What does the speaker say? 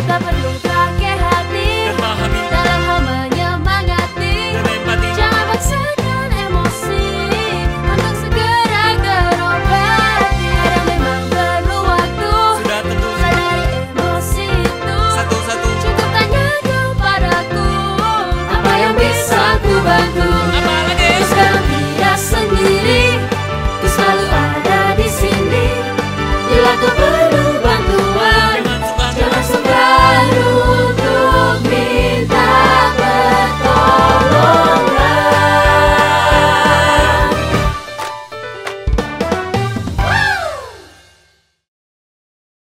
kita berdua.